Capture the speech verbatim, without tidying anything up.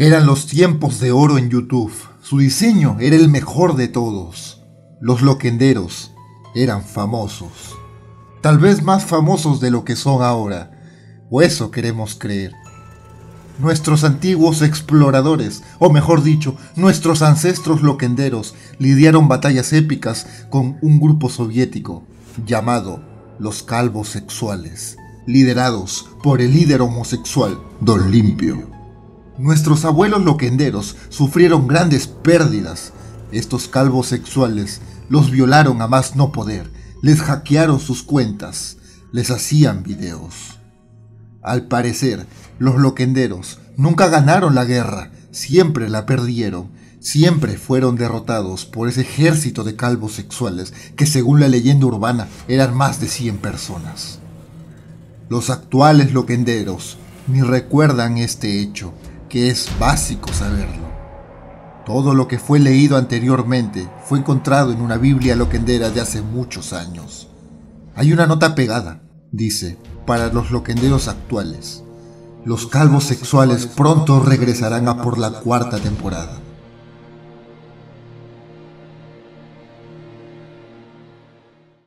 Eran los tiempos de oro en YouTube. Su diseño era el mejor de todos. Los loquenderos eran famosos. Tal vez más famosos de lo que son ahora, o eso queremos creer. Nuestros antiguos exploradores, o mejor dicho, nuestros ancestros loquenderos, lidiaron batallas épicas con un grupo soviético llamado los calvos sexuales, liderados por el líder homosexual Don Limpio. Nuestros abuelos loquenderos sufrieron grandes pérdidas. Estos calvos sexuales los violaron a más no poder, les hackearon sus cuentas, les hacían videos. Al parecer, los loquenderos nunca ganaron la guerra, siempre la perdieron, siempre fueron derrotados por ese ejército de calvos sexuales que, según la leyenda urbana, eran más de cien personas. Los actuales loquenderos ni recuerdan este hecho, que es básico saberlo. Todo lo que fue leído anteriormente fue encontrado en una Biblia loquendera de hace muchos años. Hay una nota pegada, dice: para los loquenderos actuales, los calvos sexuales pronto regresarán a por la cuarta temporada.